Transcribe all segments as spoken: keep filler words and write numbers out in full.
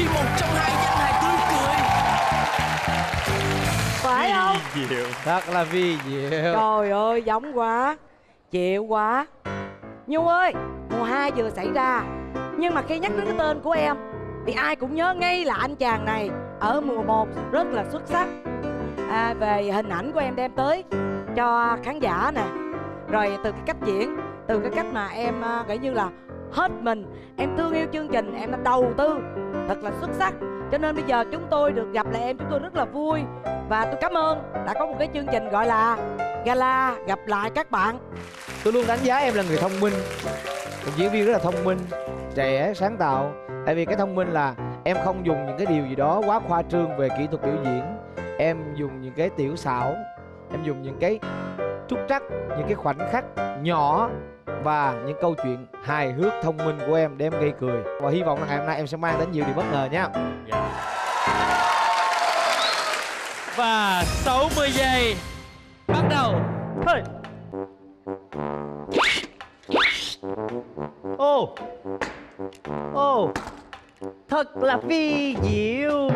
khi một trong hai danh hài tươi cười. Phải không? Vi diệu. Thật là vi diệu. Trời ơi, giống quá, chịu quá. Nhung ơi, mùa hai vừa xảy ra, nhưng mà khi nhắc đến cái tên của em thì ai cũng nhớ ngay là anh chàng này ở mùa một rất là xuất sắc. À, về hình ảnh của em đem tới cho khán giả nè, rồi từ cái cách diễn, từ cái cách mà em gọi như là hết mình, em thương yêu chương trình, em đã đầu tư thật là xuất sắc. Cho nên bây giờ chúng tôi được gặp lại em, chúng tôi rất là vui. Và tôi cảm ơn đã có một cái chương trình gọi là Gala gặp lại các bạn. Tôi luôn đánh giá em là người thông minh, một diễn viên rất là thông minh, trẻ, sáng tạo. Tại vì cái thông minh là em không dùng những cái điều gì đó quá khoa trương về kỹ thuật biểu diễn. Em dùng những cái tiểu xảo, em dùng những cái trúc trắc, những cái khoảnh khắc nhỏ và những câu chuyện hài hước thông minh của em để em gây cười. Và hy vọng là ngày hôm nay em sẽ mang đến nhiều điều bất ngờ nha. Yeah. Và sáu mươi giây bắt đầu. Hey. Ô, ô, thật là vi diệu.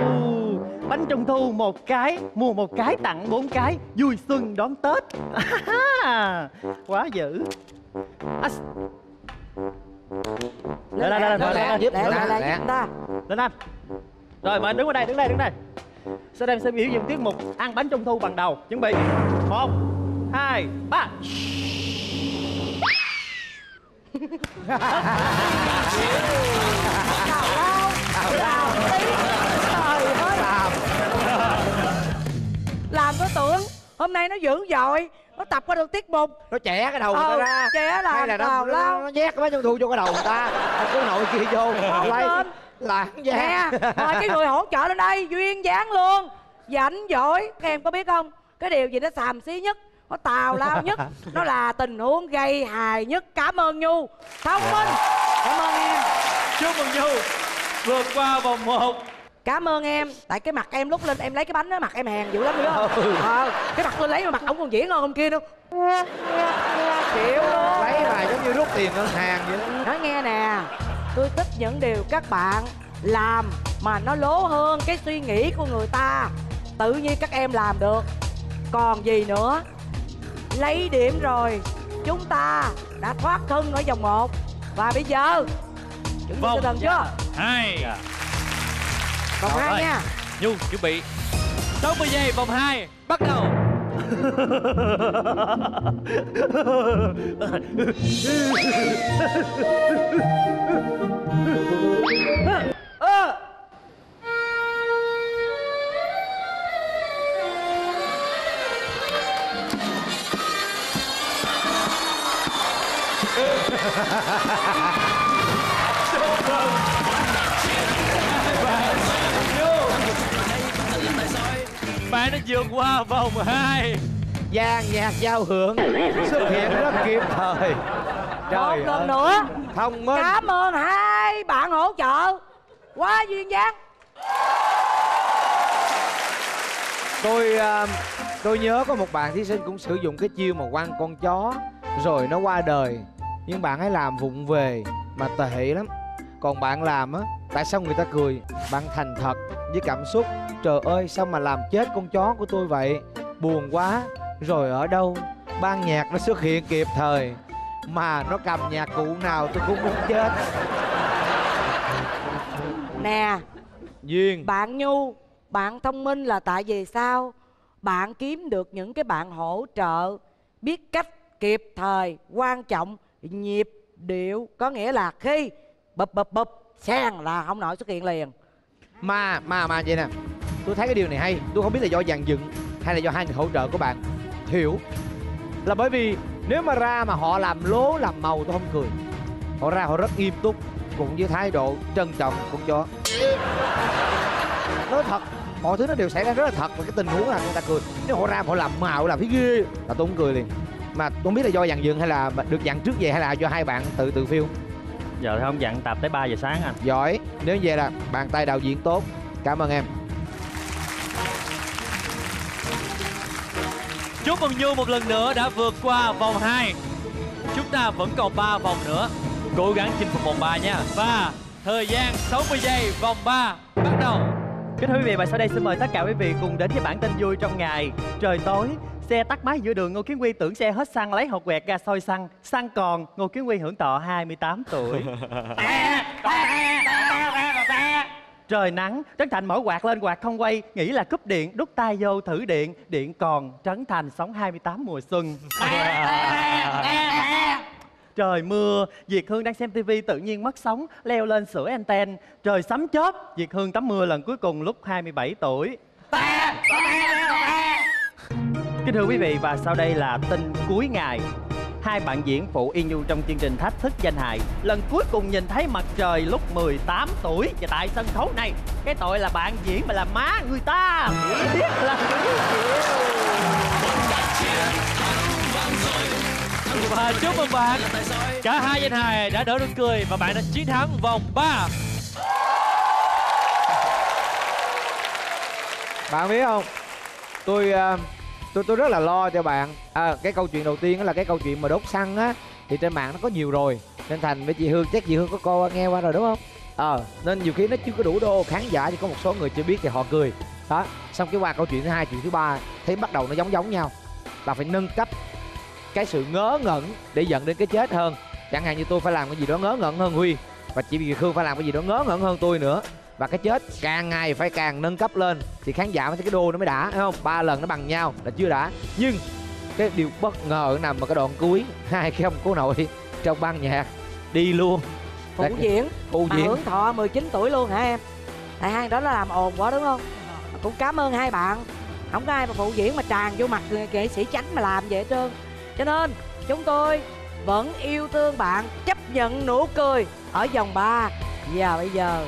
Bánh trung thu một cái, mua một cái tặng bốn cái, vui xuân đón Tết. Quá dữ. Lên lên lên lên giúp ta. Lên anh. Rồi mời anh đứng ở đây, đứng đây, đứng đây. Sau đây em sẽ biểu diễn tiết mục ăn bánh trung thu bằng đầu. Chuẩn bị. Một, hai, ba. Làm có tưởng hôm nay nó dữ dội, nó tập qua được tiết mục, nó chẻ cái đầu ờ, người ta ra, chẻ là hay là nó lao, nó nhét cái bánh trung thu vô cái đầu người ta, nó cứ nội kia vô quay là nè, mời cái người hỗ trợ lên đây, duyên dáng luôn, rảnh giỏi. Em có biết không, cái điều gì nó xàm xí nhất, nó tào lao nhất, nó là tình huống gây hài nhất. Cảm ơn Nhu, thông minh. Cảm ơn em, chúc mừng Nhu vượt qua vòng một. Cảm ơn em, tại cái mặt em lúc lên em lấy cái bánh đó, mặt em hèn dữ lắm nữa. Ừ. Ờ, cái mặt tôi lấy mà mặt ổng còn diễn hơn ông kia đâu. Chịu luôn. Lấy mà giống như rút tiền ngân hàng vậy đó. Nói nghe nè, tôi thích những điều các bạn làm mà nó lố hơn cái suy nghĩ của người ta. Tự nhiên các em làm được. Còn gì nữa. Lấy điểm rồi, chúng ta đã thoát thân ở vòng một. Và bây giờ, chuẩn bị tinh thần chưa? Hai. Vòng hai nha. Nhu chuẩn bị. sáu mươi giây vòng hai bắt đầu. À. Bạn đã vượt qua vòng hai. Dàn nhạc giao hưởng xuất hiện rất kịp thời. Trời một lần nữa thông minh. Cảm ơn hai bạn hỗ trợ quá duyên dáng. Tôi tôi nhớ có một bạn thí sinh cũng sử dụng cái chiêu mà quăng con chó rồi nó qua đời, nhưng bạn ấy làm vụng về mà tệ lắm. Còn bạn làm á, tại sao người ta cười? Bạn thành thật với cảm xúc. Trời ơi, sao mà làm chết con chó của tôi vậy? Buồn quá. Rồi ở đâu ban nhạc nó xuất hiện kịp thời, mà nó cầm nhạc cụ nào tôi cũng muốn chết. Nè Duyên, bạn Nhu, bạn thông minh là tại vì sao? Bạn kiếm được những cái bạn hỗ trợ biết cách kịp thời, quan trọng, nhịp điệu. Có nghĩa là khi bập bập bập sang là ông nội xuất hiện liền. Mà mà mà vậy nè, tôi thấy cái điều này hay. Tôi không biết là do dàn dựng hay là do hai người hỗ trợ của bạn hiểu. Là bởi vì nếu mà ra mà họ làm lố làm màu tôi không cười. Họ ra họ rất nghiêm túc, cũng với thái độ trân trọng cũng cho. Nói thật, mọi thứ nó đều xảy ra rất là thật. Và cái tình huống là người ta cười. Nếu họ ra họ làm màu làm thấy ghê là tôi không cười liền. Mà tôi không biết là do dàn dựng hay là được dặn trước về, hay là do hai bạn tự tự phiêu. Giờ không dặn tập tới ba giờ sáng anh. Giỏi, nếu về là bàn tay đạo diễn tốt. Cảm ơn em. Chúc mừng Nhu một lần nữa đã vượt qua vòng hai. Chúng ta vẫn còn ba vòng nữa. Cố gắng chinh phục vòng ba nha. Và thời gian sáu mươi giây vòng ba. bắt đầu. Kính thưa quý vị và sau đây xin mời tất cả quý vị cùng đến với bản tin vui trong ngày. Trời tối, xe tắt máy giữa đường, Ngô Kiến Huy tưởng xe hết xăng lấy hột quẹt ra soi xăng. Xăng còn, Ngô Kiến Huy hưởng thọ hai mươi tám tuổi. Trời nắng, Trấn Thành mở quạt lên, quạt không quay, nghĩ là cúp điện, đút tay vô thử điện, điện còn, Trấn Thành sống hai mươi tám mùa xuân. Trời mưa, Việt Hương đang xem tivi tự nhiên mất sóng, leo lên sửa anten. Trời sấm chớp, Việt Hương tắm mưa lần cuối cùng lúc hai mươi bảy tuổi. Kính thưa quý vị và sau đây là tin cuối ngày. Hai bạn diễn phụ y nhu trong chương trình Thách Thức Danh Hài lần cuối cùng nhìn thấy mặt trời lúc mười tám tuổi. Và tại sân khấu này, cái tội là bạn diễn mà là má người ta. Biết là và chúc mừng bạn, cả hai danh hài đã đỡ nụ cười và bạn đã chiến thắng vòng ba. Bạn biết không, tôi tôi tôi rất là lo cho bạn. À, cái câu chuyện đầu tiên đó là cái câu chuyện mà đốt xăng á, thì trên mạng nó có nhiều rồi, nên Thành với chị Hương, chắc chị Hương có coi nghe qua rồi đúng không? Ờ, à, nên nhiều khi nó chưa có đủ đô khán giả, chỉ có một số người chưa biết thì họ cười đó. Xong cái qua câu chuyện thứ hai, chuyện thứ ba thấy bắt đầu nó giống giống nhau, là phải nâng cấp cái sự ngớ ngẩn để dẫn đến cái chết hơn. Chẳng hạn như tôi phải làm cái gì đó ngớ ngẩn hơn Huy, và chị Việt Hương phải làm cái gì đó ngớ ngẩn hơn tôi nữa. Và cái chết càng ngày phải càng nâng cấp lên thì khán giả mới thấy cái đô nó mới đã, thấy không? Ba lần nó bằng nhau là chưa đã. Nhưng cái điều bất ngờ nằm ở cái đoạn cuối, hai cái ông cô nội trong ban nhạc đi luôn. Phụ diễn, phụ diễn hưởng thọ mười chín tuổi luôn hả em? Tại hai đó nó làm ồn quá đúng không? Cũng cảm ơn hai bạn. Không có ai mà phụ diễn mà tràn vô mặt nghệ sĩ chánh mà làm vậy hết trơn. Cho nên chúng tôi vẫn yêu thương bạn, chấp nhận nụ cười ở vòng ba. Và bây giờ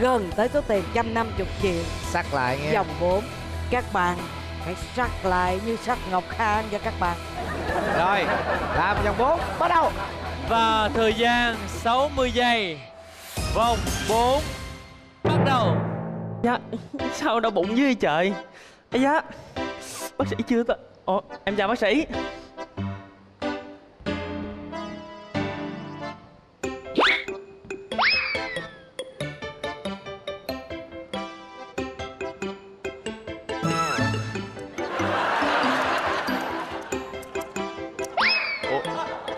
gần tới số tiền một trăm năm mươi triệu. Sắc lại nghe. Vòng bốn, các bạn hãy sắc lại như sắc Ngọc Khan cho các bạn. Rồi, làm vòng bốn, bắt đầu. Và thời gian sáu mươi giây. Vòng bốn, bắt đầu. Dạ, sao đau bụng dưới trời. Ây da, bác sĩ chưa tới. Ồ, em chào bác sĩ.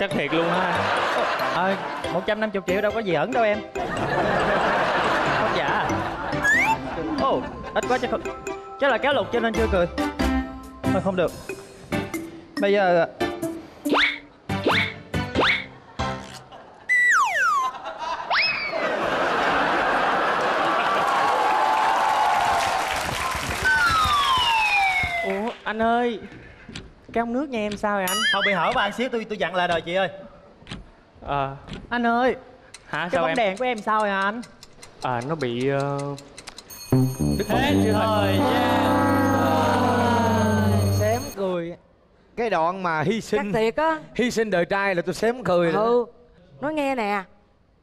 Chắc thiệt luôn ha. À, một trăm năm mươi triệu đâu có gì ẩn đâu em. Không giả. Ồ, oh, ít quá chắc không. Chắc là kéo lục cho nên chưa cười. Thôi không được. Bây giờ ủa anh ơi, cái ống nước nha em sao vậy anh? Không bị hở bạn xíu, tôi tôi dặn lại rồi chị ơi. Ờ à, anh ơi. Hả? Cái bóng đèn của em sao vậy anh? À nó bị uh... đứt hết rồi. Xém cười cái đoạn mà hy sinh. Chắc thiệt á, hy sinh đời trai là tôi xém cười. Ừ, nó nghe nè,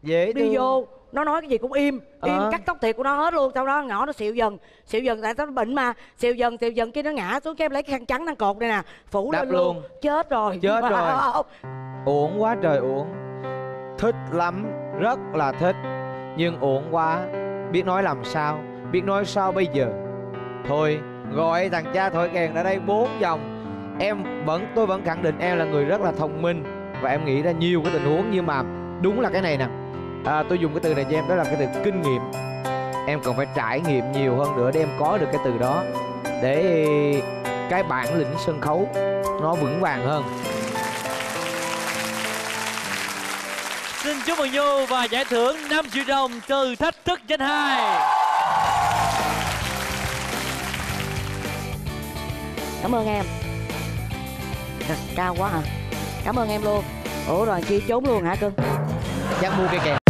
dễ đi vô nó nói cái gì cũng im im à. Cắt tóc thiệt của nó hết luôn, sau đó nhỏ nó xịu dần xịu dần tại nó bệnh mà xịu dần xịu dần kia nó ngã xuống, cái lấy cái khăn trắng đang cột đây nè phủ đáp lên luôn. Luôn chết rồi, chết wow. Rồi uổng quá trời uổng, thích lắm, rất là thích, nhưng uổng quá, biết nói làm sao, biết nói sao bây giờ. Thôi gọi thằng cha thổi kèn ở đây bốn vòng. Em vẫn, tôi vẫn khẳng định em là người rất là thông minh và em nghĩ ra nhiều cái tình huống, nhưng mà đúng là cái này nè. À, tôi dùng cái từ này cho em, đó là cái từ kinh nghiệm. Em còn phải trải nghiệm nhiều hơn nữa để em có được cái từ đó, để cái bản lĩnh sân khấu nó vững vàng hơn. Xin chúc mừng Nhu và giải thưởng năm triệu đồng từ Thách Thức Danh Hài. Cảm ơn em. À, cao quá hả? À. Cảm ơn em luôn. Ủa rồi kia trốn luôn hả cưng? Chắc mua cây kẹt.